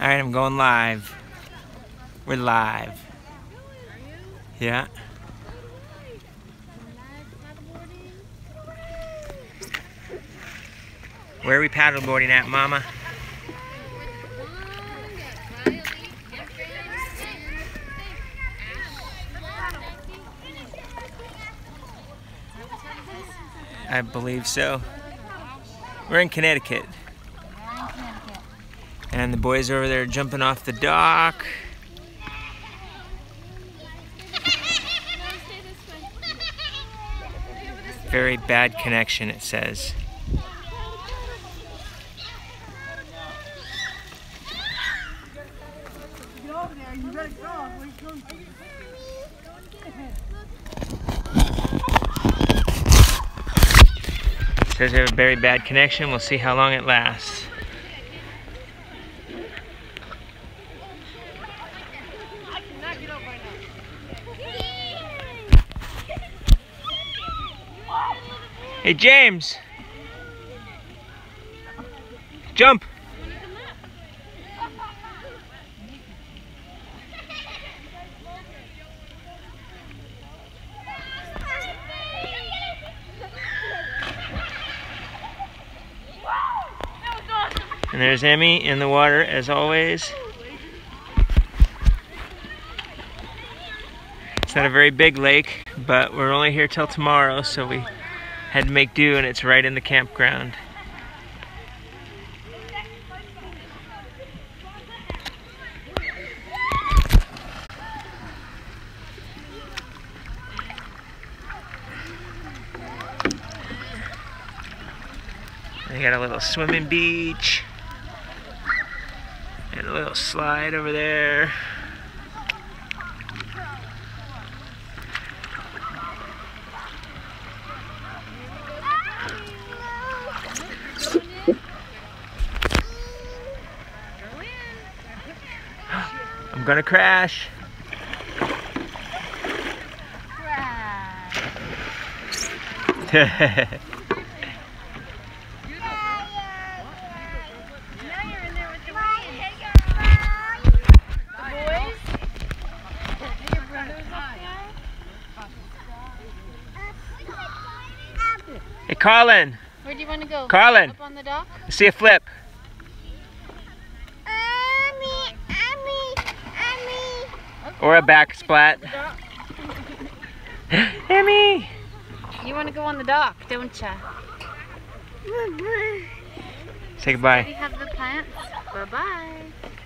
Alright, I'm going live. We're live. Yeah. Where are we paddleboarding at, Mama? I believe so. We're in Connecticut. And the boys over there jumping off the dock. Very bad connection, it says. It says we have a very bad connection. We'll see how long it lasts. Hey, James, jump. And there's Emmy in the water as always. It's not a very big lake, but we're only here till tomorrow, so we had to make do, and it's right in the campground. They got a little swimming beach and a little slide over there. I'm gonna crash. Crash. Hey, Carlin. Where do you want to go? Carlin. Up on the dock? Let's see a flip. Or a back splat. Emmy! You want to go on the dock, don't ya? Say goodbye. We have the plants. Bye-bye.